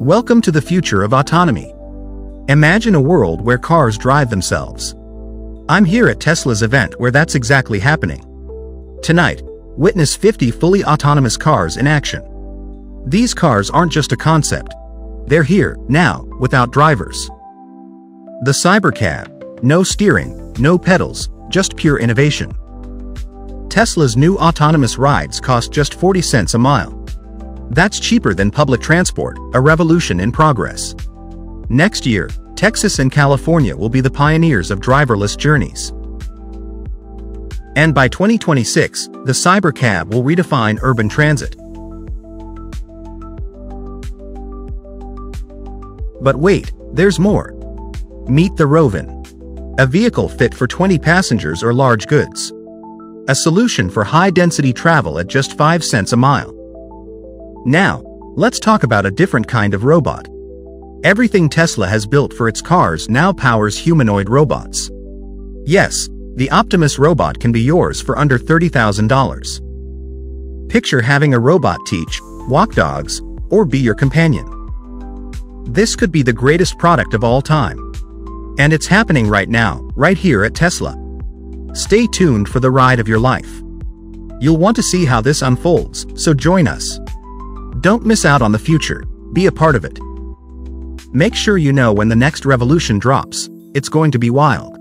Welcome to the future of autonomy. Imagine a world where cars drive themselves. I'm here at Tesla's event where that's exactly happening. Tonight, witness 50 fully autonomous cars in action. These cars aren't just a concept. They're here, now, without drivers. The Cybercab, no steering, no pedals, just pure innovation. Tesla's new autonomous rides cost just 40 cents a mile. That's cheaper than public transport, a revolution in progress. Next year, Texas and California will be the pioneers of driverless journeys. And by 2026, the Cybercab will redefine urban transit. But wait, there's more. Meet the Roven, a vehicle fit for 20 passengers or large goods. A solution for high-density travel at just 5 cents a mile. Now, let's talk about a different kind of robot. Everything Tesla has built for its cars now powers humanoid robots. Yes, the Optimus robot can be yours for under $30,000. Picture having a robot teach, walk dogs, or be your companion. This could be the greatest product of all time. And it's happening right now, right here at Tesla. Stay tuned for the ride of your life. You'll want to see how this unfolds, so join us. Don't miss out on the future, be a part of it. Make sure you know when the next revolution drops, it's going to be wild.